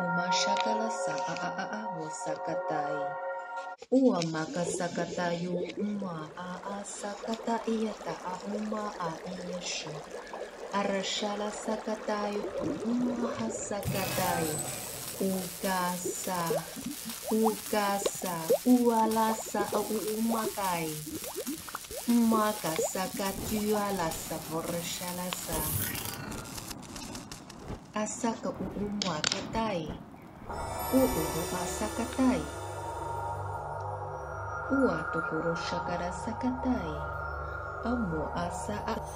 Uma shakala sa aawo sakatay. Ua makasakatayo uma aasakata iyata a uma a iyashu. Arashala sakatayo uma hasakatayo. Ukasa ualasa a umakay. Makasakatiyalasa borashalasa.Asaka uumwakatai, uuumasakatai, uatuhurushakara sakatai, amu asa.